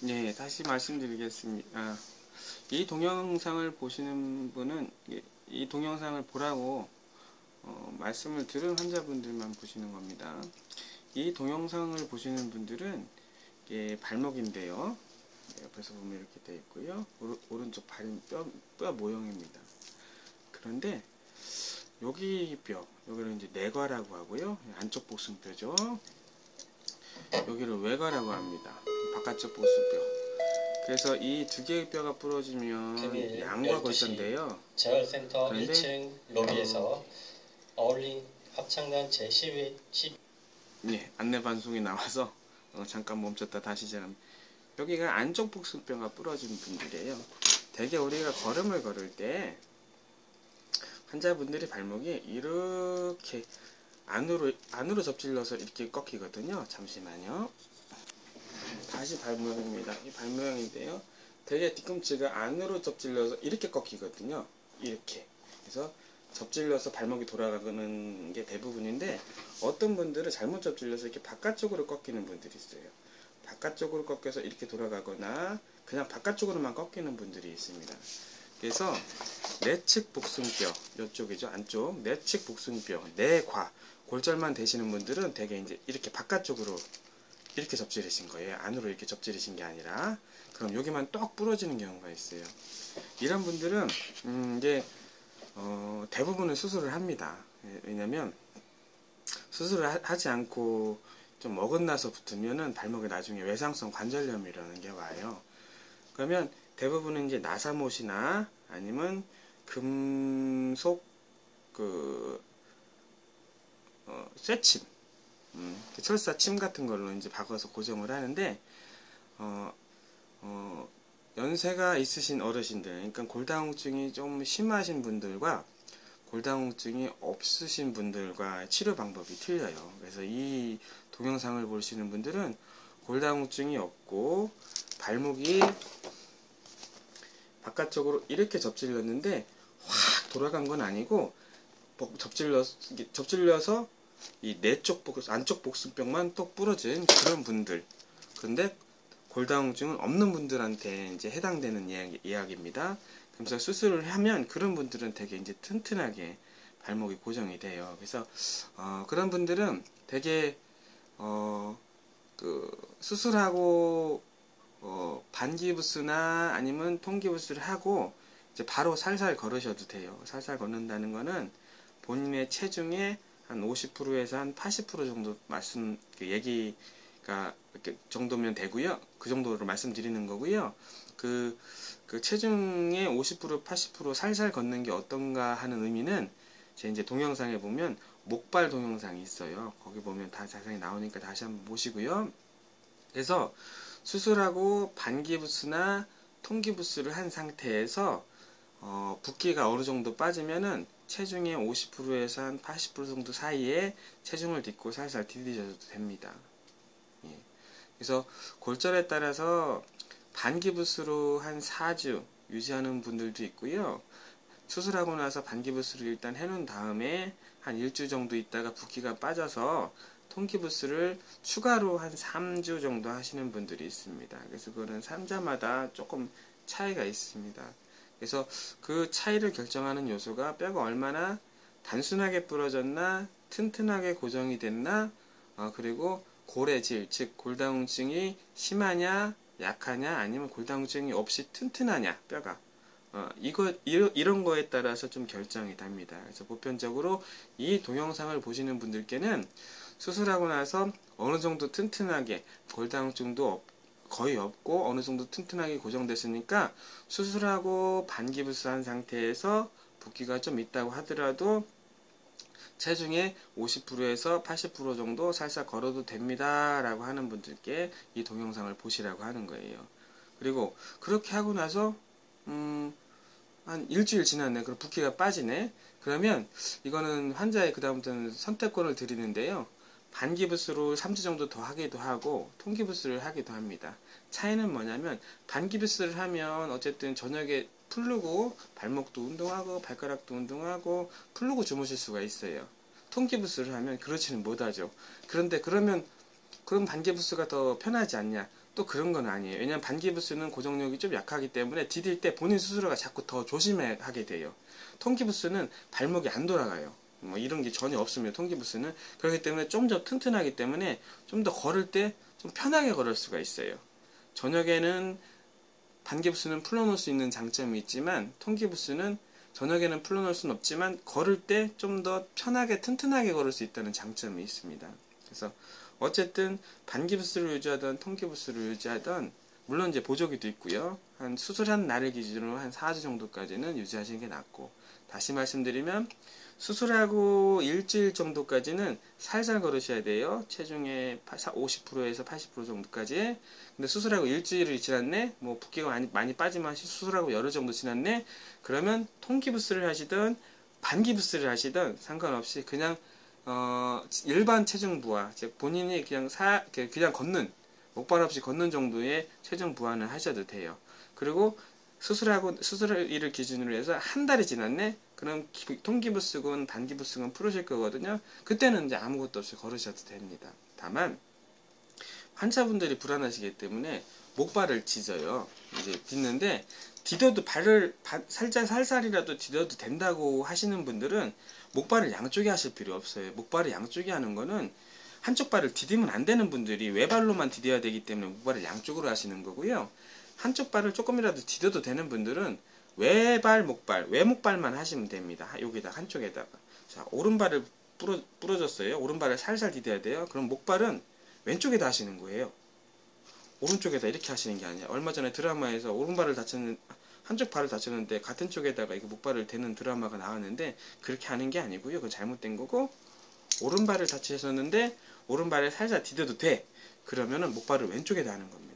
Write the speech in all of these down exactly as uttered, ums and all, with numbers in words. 네, 다시 말씀드리겠습니다. 이 동영상을 보시는 분은 이 동영상을 보라고 어, 말씀을 들은 환자분들만 보시는 겁니다. 이 동영상을 보시는 분들은 예, 발목인데요. 옆에서 보면 이렇게 되어 있고요. 오른, 오른쪽 발은 뼈, 뼈 모형입니다. 그런데 여기 뼈, 여기를 이제 내과라고 하고요. 안쪽 복숭뼈죠. 여기를 외과라고 합니다. 바깥쪽 복숭뼈. 그래서 이 두 개의 뼈가 부러지면 양과 골절인데요. 재활센터 일 층 로비에서 어울린 합창단 제십회 네, 안내 방송이 나와서 어, 잠깐 멈췄다 다시 재람. 여기가 안쪽 복숭뼈가 부러진 분들이에요. 대개 우리가 걸음을 걸을 때 환자분들이 발목이 이렇게 안으로 안으로 접질러서 이렇게 꺾이거든요. 잠시만요. 다시 발모양입니다. 이 발모양인데요. 대개 뒤꿈치가 안으로 접질러서 이렇게 꺾이거든요. 이렇게. 그래서 접질러서 발목이 돌아가는 게 대부분인데 어떤 분들은 잘못 접질러서 이렇게 바깥쪽으로 꺾이는 분들이 있어요. 바깥쪽으로 꺾여서 이렇게 돌아가거나 그냥 바깥쪽으로만 꺾이는 분들이 있습니다. 그래서 내측 복숭뼈, 이쪽이죠. 안쪽 내측 복숭뼈, 내과 골절만 되시는 분들은 대개 이제 이렇게 바깥쪽으로 이렇게 접질리신 거예요. 안으로 이렇게 접질리신 게 아니라. 그럼 여기만 떡 부러지는 경우가 있어요. 이런 분들은 음 이제 어 대부분은 수술을 합니다. 왜냐면 수술을 하, 하지 않고 좀 어긋나서 붙으면은 발목에 나중에 외상성 관절염이라는 게 와요. 그러면 대부분은 이제 나사못이나 아니면 금속 그 어, 쇠침, 음, 그 철사침 같은 걸로 이제 박아서 고정을 하는데 어, 어, 연세가 있으신 어르신들, 그러니까 골다공증이 좀 심하신 분들과 골다공증이 없으신 분들과 치료 방법이 틀려요. 그래서 이 동영상을 보시는 분들은 골다공증이 없고 발목이 바깥쪽으로 이렇게 접질렀는데 확 돌아간 건 아니고 접질러, 접질려서 이 내쪽 안쪽 복숭뼈만 똑 부러진 그런 분들, 근데 골다공증은 없는 분들한테 이제 해당되는 이야기, 이야기입니다. 그래서 수술을 하면 그런 분들은 되게 이제 튼튼하게 발목이 고정이 돼요. 그래서 어, 그런 분들은 되게 어, 그 수술하고 어, 반기부스나 아니면 통기부스를 하고 이제 바로 살살 걸으셔도 돼요. 살살 걷는다는 거는 본인의 체중의 한 오십 퍼센트에서 한 팔십 퍼센트 정도 말씀 그 얘기가 이렇게 정도면 되고요. 그 정도로 말씀드리는 거고요. 그, 그 체중의 오십 퍼센트, 팔십 퍼센트 살살 걷는 게 어떤가 하는 의미는 제 이제 동영상에 보면 목발 동영상이 있어요. 거기 보면 다 자세히 나오니까 다시 한번 보시고요. 그래서 수술하고 반기부스나 통기부스를 한 상태에서 어, 붓기가 어느 정도 빠지면은 체중의 오십 퍼센트에서 한 팔십 퍼센트 정도 사이에 체중을 딛고 살살 디디셔도 됩니다. 예. 그래서 골절에 따라서 반기부스로 한 사 주 유지하는 분들도 있고요. 수술하고 나서 반기부스를 일단 해놓은 다음에 한 일 주 정도 있다가 붓기가 빠져서 통기부스를 추가로 한 삼 주 정도 하시는 분들이 있습니다. 그래서 그거는 삼자마다 조금 차이가 있습니다. 그래서 그 차이를 결정하는 요소가 뼈가 얼마나 단순하게 부러졌나, 튼튼하게 고정이 됐나, 어, 그리고 고래질, 즉 골다공증이 심하냐, 약하냐, 아니면 골다공증이 없이 튼튼하냐, 뼈가. 어, 이거, 이러, 이런 거에 따라서 좀 결정이 답니다. 그래서 보편적으로 이 동영상을 보시는 분들께는 수술하고 나서 어느 정도 튼튼하게, 골다공증도 거의 없고 어느 정도 튼튼하게 고정됐으니까 수술하고 반기부스한 상태에서 붓기가 좀 있다고 하더라도 체중의 오십 퍼센트에서 팔십 퍼센트 정도 살살 걸어도 됩니다 라고 하는 분들께 이 동영상을 보시라고 하는 거예요. 그리고 그렇게 하고 나서 음, 한 일주일 지났네. 그럼 붓기가 빠지네. 그러면 이거는 환자의 그 다음부터는 선택권을 드리는데요. 반기부스로 삼 주 정도 더 하기도 하고 통기부스를 하기도 합니다. 차이는 뭐냐면 반기부스를 하면 어쨌든 저녁에 풀르고 발목도 운동하고 발가락도 운동하고 풀르고 주무실 수가 있어요. 통기부스를 하면 그렇지는 못하죠. 그런데 그러면 그럼 반기부스가 더 편하지 않냐? 또 그런 건 아니에요. 왜냐면 반기부스는 고정력이 좀 약하기 때문에 디딜 때 본인 스스로가 자꾸 더 조심하게 돼요. 통기부스는 발목이 안 돌아가요. 뭐 이런 게 전혀 없으면 통기부스는 그렇기 때문에 좀 더 튼튼하기 때문에 좀 더 걸을 때 좀 편하게 걸을 수가 있어요. 저녁에는 반기부스는 풀어놓을 수 있는 장점이 있지만 통기부스는 저녁에는 풀어놓을 수는 없지만 걸을 때 좀 더 편하게 튼튼하게 걸을 수 있다는 장점이 있습니다. 그래서 어쨌든 반기부스를 유지하던 통기부스를 유지하던 물론 이제 보조기도 있고요. 한 수술한 날을 기준으로 한 사 주 정도까지는 유지하시는 게 낫고, 다시 말씀드리면 수술하고 일주일 정도까지는 살살 걸으셔야 돼요. 체중의 오십 퍼센트에서 팔십 퍼센트 정도까지. 근데 수술하고 일주일이 지났네, 뭐 붓기가 많이, 많이 빠지면 수술하고 열흘 정도 지났네, 그러면 통기부스를 하시든 반기부스를 하시든 상관없이 그냥 어, 일반 체중 부하, 즉 본인이 그냥 사, 그냥 걷는, 목발 없이 걷는 정도의 체중 부하는 하셔도 돼요. 그리고 수술하고, 수술일을 기준으로 해서 한 달이 지났네? 그럼 기, 통기부스건 반기부스건 풀으실 거거든요. 그때는 이제 아무것도 없이 걸으셔도 됩니다. 다만, 환자분들이 불안하시기 때문에 목발을 짖어요. 이제 짖는데, 디뎌도 발을 바, 살짝 살살이라도 디뎌도 된다고 하시는 분들은 목발을 양쪽에 하실 필요 없어요. 목발을 양쪽에 하는 거는 한쪽 발을 디디면 안 되는 분들이 외발로만 디뎌야 되기 때문에 목발을 양쪽으로 하시는 거고요. 한쪽 발을 조금이라도 디뎌도 되는 분들은 외발 목발, 외목발만 하시면 됩니다. 여기다 한쪽에다가. 자, 오른발을 부러, 부러졌어요. 오른발을 살살 디뎌야 돼요. 그럼 목발은 왼쪽에다 하시는 거예요. 오른쪽에다 이렇게 하시는 게 아니에요. 얼마 전에 드라마에서 오른발을 다쳤는, 한쪽 발을 다쳤는데 같은 쪽에다가 이거 목발을 대는 드라마가 나왔는데 그렇게 하는 게 아니고요. 그건 잘못된 거고, 오른발을 다치셨는데 오른발을 살살 디뎌도 돼. 그러면은 목발을 왼쪽에다 하는 겁니다.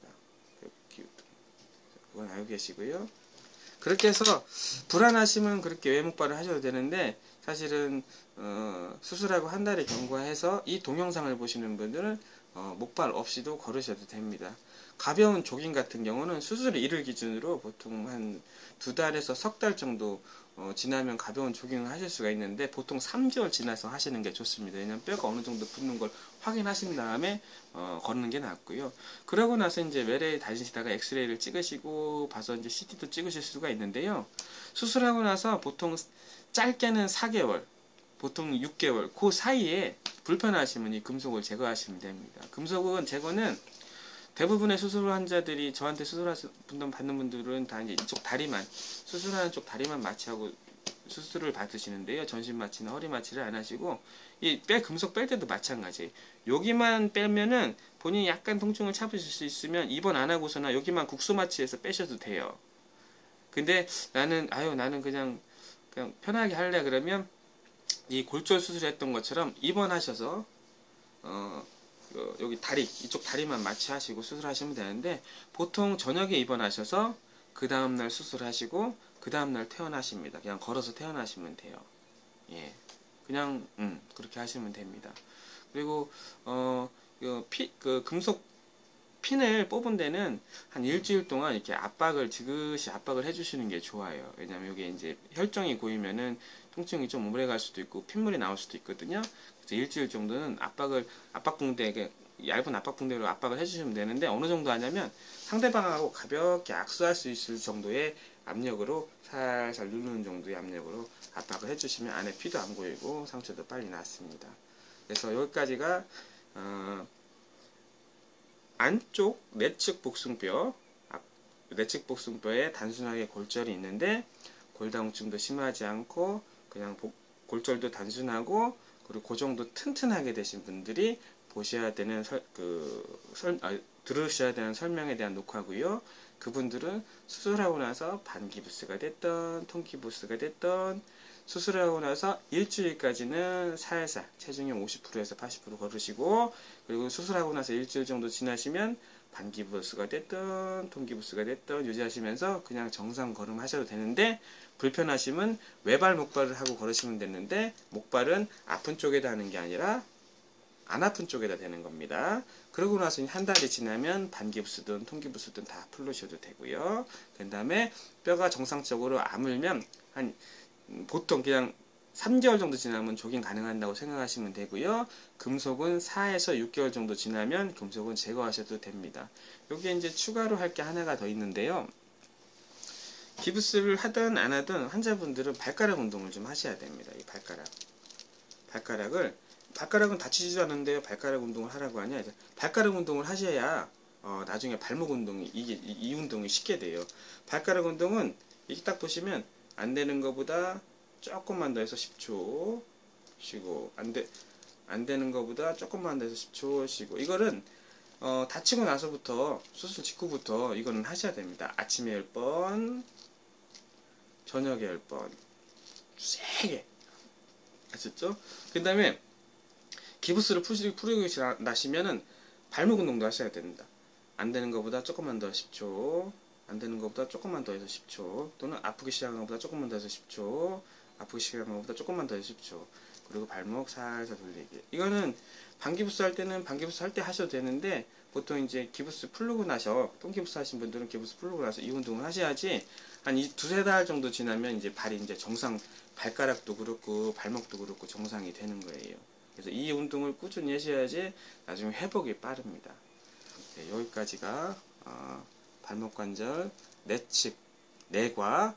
그건 알고 계시고요. 그렇게 해서 불안하시면 그렇게 외목발을 하셔도 되는데, 사실은 어, 수술하고 한 달이 경과해서 이 동영상을 보시는 분들은 어, 목발 없이도 걸으셔도 됩니다. 가벼운 조깅 같은 경우는 수술일을 기준으로 보통 한 두 달에서 석 달 정도 어, 지나면 가벼운 조깅을 하실 수가 있는데, 보통 삼 개월 지나서 하시는 게 좋습니다. 왜냐면 뼈가 어느 정도 붙는 걸 확인하신 다음에 어, 걷는 게 낫고요. 그러고 나서 이제 외래에 다니시다가 엑스레이를 찍으시고 봐서 이제 씨티도 찍으실 수가 있는데요. 수술하고 나서 보통 짧게는 사 개월, 보통 육 개월, 그 사이에 불편하시면 이 금속을 제거하시면 됩니다. 금속은 제거는 대부분의 수술 환자들이, 저한테 수술을 받는 분들은 다 이제 이쪽 다리만, 수술하는 쪽 다리만 마취하고 수술을 받으시는데요. 전신 마취나 허리 마취를 안 하시고, 이 뼈 금속 뺄 때도 마찬가지예요. 여기만 빼면은 본인이 약간 통증을 참으실 수 있으면 입원 안 하고서나 여기만 국소 마취해서 빼셔도 돼요. 근데 나는 아유 나는 그냥 그냥 편하게 할래 그러면 이 골절 수술했던 것처럼 입원하셔서 어. 여기 다리, 이쪽 다리만 마취하시고 수술하시면 되는데, 보통 저녁에 입원하셔서 그 다음날 수술하시고 그 다음날 퇴원하십니다. 그냥 걸어서 퇴원하시면 돼요. 예, 그냥 음, 그렇게 하시면 됩니다. 그리고 어, 그 피, 그 금속 핀을 뽑은 데는 한 일주일 동안 이렇게 압박을 지그시 압박을 해주시는 게 좋아요. 왜냐면 이게 이제 혈정이 고이면은 통증이 좀 오래 갈 수도 있고 핏물이 나올 수도 있거든요. 그래서 일주일 정도는 압박을 압박붕대, 얇은 압박붕대로 압박을 해주시면 되는데, 어느 정도 하냐면 상대방하고 가볍게 악수할 수 있을 정도의 압력으로 살살 누르는 정도의 압력으로 압박을 해주시면 안에 피도 안 고이고 상처도 빨리 낫습니다. 그래서 여기까지가 어, 안쪽 내측 복숭뼈, 내측 복숭뼈에 단순하게 골절이 있는데 골다공증도 심하지 않고 그냥 복, 골절도 단순하고 그리고 그 정도 튼튼하게 되신 분들이 보셔야 되는 설, 그, 설, 아, 들으셔야 되는 설명에 대한 녹화고요. 그분들은 수술하고 나서 반기부스가 됐던 통기부스가 됐던, 수술하고 나서 일주일까지는 살살 체중의 오십 퍼센트에서 팔십 퍼센트 걸으시고, 그리고 수술하고 나서 일주일 정도 지나시면 반기부스가 됐든 통기부스가 됐든 유지하시면서 그냥 정상 걸음 하셔도 되는데, 불편하시면 외발 목발을 하고 걸으시면 되는데, 목발은 아픈 쪽에다 하는 게 아니라 안 아픈 쪽에다 되는 겁니다. 그러고 나서 한 달이 지나면 반기부스든 통기부스든 다 풀으셔도 되고요. 그 다음에 뼈가 정상적으로 아물면 한 보통 그냥 삼 개월 정도 지나면 조깅 가능한다고 생각하시면 되고요. 금속은 사에서 육 개월 정도 지나면 금속은 제거하셔도 됩니다. 여기에 이제 추가로 할 게 하나가 더 있는데요. 기부스를 하든 안 하든 환자분들은 발가락 운동을 좀 하셔야 됩니다. 이 발가락. 발가락을, 발가락은 다치지도 않는데요. 발가락 운동을 하라고 하냐. 발가락 운동을 하셔야 어, 나중에 발목 운동이, 이게, 이, 이 운동이 쉽게 돼요. 발가락 운동은 이렇게 딱 보시면 안 되는 것보다 조금만 더 해서 십 초 쉬고, 안, 되, 안 되는 것보다 조금만 더 해서 십 초 쉬고. 이거는 어, 다치고 나서부터, 수술 직후부터 이거는 하셔야 됩니다. 아침에 열 번, 저녁에 열 번, 세게. 아셨죠? 그 다음에 기부스를 풀고 나시면은 발목 운동도 하셔야 됩니다. 안 되는 것보다 조금만 더 십 초, 안 되는 것보다 조금만 더 해서 십 초, 또는 아프기 시작한 것보다 조금만 더 해서 십 초, 아프기 시작한 것보다 조금만 더 해서 십 초, 그리고 발목 살살 돌리기. 이거는 방기부스 할 때는 방기부스 할 때 하셔도 되는데, 보통 이제 기부스 풀고 나서, 똥기부스 하신 분들은 기부스 풀고 나서 이 운동을 하셔야지, 한 이, 두세 달 정도 지나면 이제 발이 이제 정상, 발가락도 그렇고 발목도 그렇고 정상이 되는 거예요. 그래서 이 운동을 꾸준히 하셔야지 나중에 회복이 빠릅니다. 네, 여기까지가 어, 발목관절, 내측, 내과,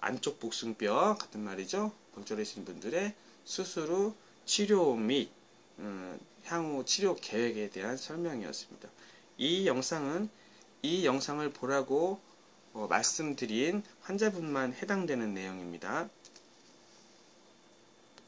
안쪽 복숭뼈 같은 말이죠. 골절이신 분들의 수술 후 치료 및 음, 향후 치료 계획에 대한 설명이었습니다. 이 영상은 이 영상을 보라고 어, 말씀드린 환자분만 해당되는 내용입니다.